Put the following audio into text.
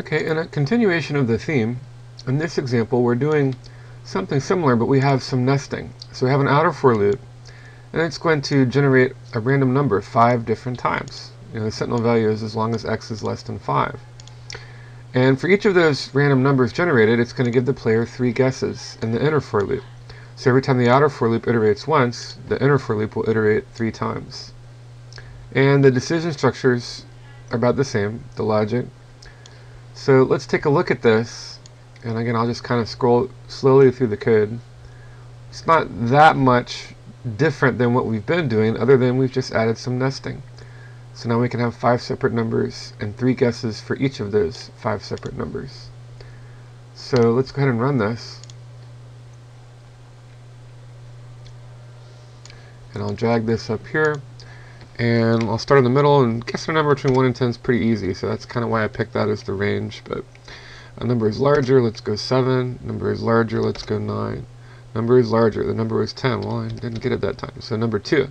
Okay, and a continuation of the theme, in this example we're doing something similar, but we have some nesting. So we have an outer for loop, and it's going to generate a random number 5 different times. You know, the sentinel value is as long as x is less than 5. And for each of those random numbers generated, it's going to give the player 3 guesses in the inner for loop. So every time the outer for loop iterates once, the inner for loop will iterate 3 times. And the decision structures are about the same, the logic. So let's take a look at this, and again I'll just kind of scroll slowly through the code. It's not that much different than what we've been doing, other than we've just added some nesting. So now we can have 5 separate numbers and 3 guesses for each of those 5 separate numbers. So let's go ahead and run this. And I'll drag this up here, and I'll start in the middle, and guessing a number between 1 and 10 is pretty easy, so that's kind of why I picked that as the range. But a number is larger, let's go 7, number is larger, let's go 9, number is larger, the number was 10, well I didn't get it that time, so number 2.